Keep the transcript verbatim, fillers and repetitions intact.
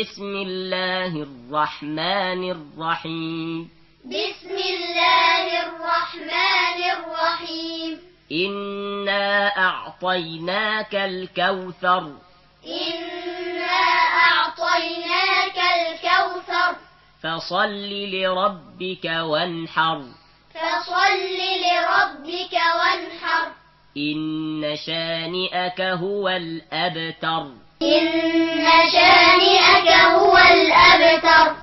بسم الله الرحمن الرحيم بسم الله الرحمن الرحيم إنا أعطيناك الكوثر إنا أعطيناك الكوثر فصل لربك وانحر فصل لربك وانحر إن شانئك هو الأبتر إن شانئك هو الأبتر.